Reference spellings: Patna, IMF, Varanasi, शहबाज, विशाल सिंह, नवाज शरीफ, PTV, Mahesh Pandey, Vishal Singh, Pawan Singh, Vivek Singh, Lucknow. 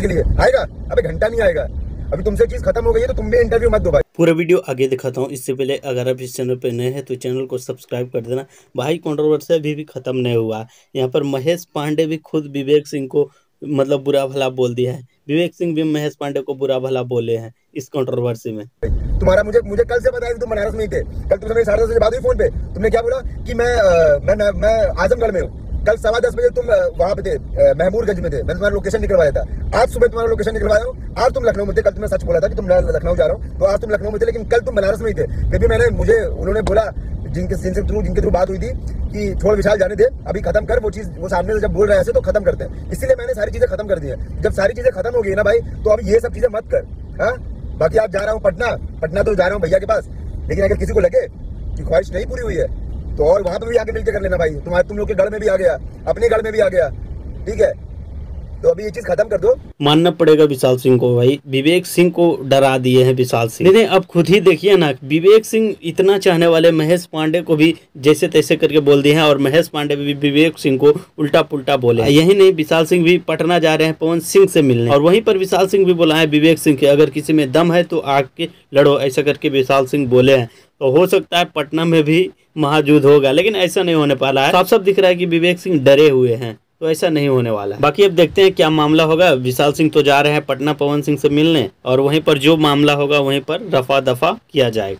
के लिए आएगा? अबे घंटा नहीं आएगा। अभी तुमसे चीज खत्म हो गई है तो तुम भी इंटरव्यू मत दो भाई। पूरा वीडियो आगे दिखाता हूँ, इससे पहले अगर आप इस चैनल पर नए हैं तो चैनल को सब्सक्राइब कर देना। भाई कंट्रोवर्सी अभी भी खत्म नहीं हुआ। यहाँ पर महेश पांडे भी खुद विवेक सिंह को मतलब बुरा भला बोल दिया है, विवेक सिंह भी महेश पांडे को बुरा भला बोले हैं इस कंट्रोवर्सी में। तुम्हारा मुझे कल से पता है कि तुम बनारस में ही थे। कल तुमसे मेरी 10:30 बजे बात हुई फोन पे, तुमने क्या बोला कि मैं आजमगढ़ में हूँ। कल 10:15 बजे तुम वहाँ पे थे, महबूबगंज में थे। मैंने तुम्हारा लोकेशन निकलवाया था। आज सुबह तुम्हारा लोकेशन निकलवाया हूँ। आज तुम लखनऊ में थे। कल तुमने सच बोला था कि तुम लखनऊ जा रहा हूँ, तो आज तुम लखनऊ में थे, लेकिन कल तुम बनारस में ही थे। फिर भी उन्होंने बोला जिनके थ्रू बात हुई थी कि छोड़ विशाल, जाने दे, अभी खत्म कर वो चीज़। वो सामने से जब बोल रहे हैं ऐसे तो खत्म करते हैं, इसीलिए मैंने सारी चीज़ें खत्म कर दी है। जब सारी चीज़ें खत्म हो गई ना भाई, तो अब ये सब चीज़ें मत कर। हाँ, बाकी आप जा रहा हूँ पटना तो जा रहा हूँ भैया के पास, लेकिन अगर किसी को लगे कि ख्वाहिश नहीं पूरी हुई है तो और वहाँ पर भी आके मिलकर कर लेना भाई। तुम लोग के गढ़ में भी आ गया, अपने गढ़ में भी आ गया, ठीक है? तो अभी ये चीज खत्म कर दो। मानना पड़ेगा विशाल सिंह को भाई, विवेक सिंह को डरा दिए हैं विशाल सिंह। नहीं, अब खुद ही देखिए ना, विवेक सिंह इतना चाहने वाले महेश पांडे को भी जैसे तैसे करके बोल दिए हैं, और महेश पांडे भी विवेक सिंह को उल्टा पुल्टा बोले। यही नहीं, विशाल सिंह भी पटना जा रहे हैं पवन सिंह से मिलने, और वहीं पर विशाल सिंह भी बोला है विवेक सिंह के अगर किसी में दम है तो आके लड़ो, ऐसा करके विशाल सिंह बोले हैं। तो हो सकता है पटना में भी महाजूद होगा, लेकिन ऐसा नहीं होने पा रहा है। साफ साफ दिख रहा है कि विवेक सिंह डरे हुए हैं, तो ऐसा नहीं होने वाला है। बाकी अब देखते हैं क्या मामला होगा। विशाल सिंह तो जा रहे हैं पटना पवन सिंह से मिलने, और वहीं पर जो मामला होगा वहीं पर रफा दफा किया जाएगा।